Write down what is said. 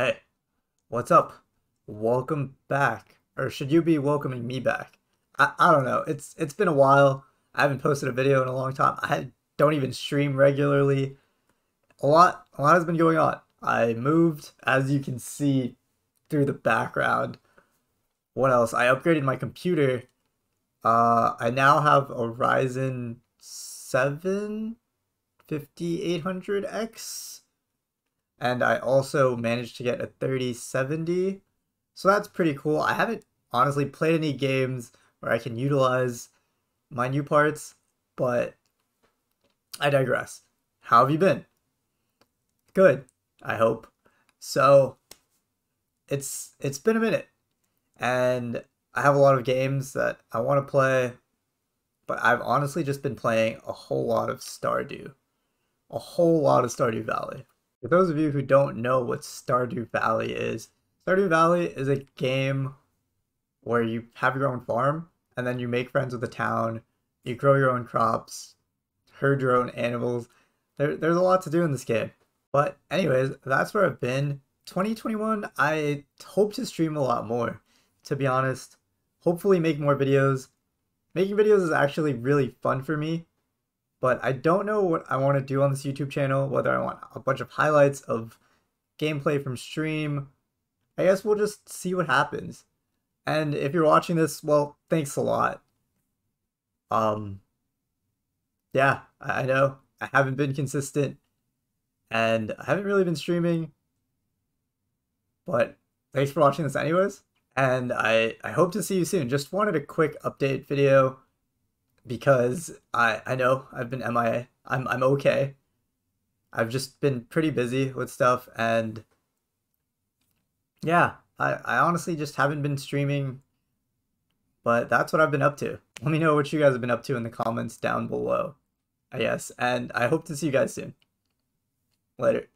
Hey, what's up? Welcome back. Or should you be welcoming me back? I don't know. It's been a while. I haven't posted a video in a long time. I don't even stream regularly. A lot has been going on. I moved, as you can see through the background. What else? I upgraded my computer. I now have a Ryzen 7 5800X. And I also managed to get a 3070. So that's pretty cool. I haven't honestly played any games where I can utilize my new parts, but I digress. How have you been? Good, I hope. So it's been a minute, and I have a lot of games that I want to play, but I've honestly just been playing a whole lot of Stardew. A whole lot of Stardew Valley. For those of you who don't know what Stardew Valley is, Stardew Valley is a game where you have your own farm, and then you make friends with the town, you grow your own crops, herd your own animals. There's a lot to do in this game. But anyways, that's where I've been. 2021, I hope to stream a lot more, to be honest. Hopefully make more videos. Making videos is actually really fun for me. But I don't know what I want to do on this YouTube channel, whether I want a bunch of highlights of gameplay from stream. I guess we'll just see what happens. And if you're watching this, well, thanks a lot. Yeah, I know. I haven't been consistent. And I haven't really been streaming. But thanks for watching this anyways. And I hope to see you soon. Just wanted a quick update video. Because I know I've been MIA. I'm okay. I've just been pretty busy with stuff, and yeah, I honestly just haven't been streaming, but that's what I've been up to. Let me know what you guys have been up to in the comments down below, I guess, and I hope to see you guys soon. Later.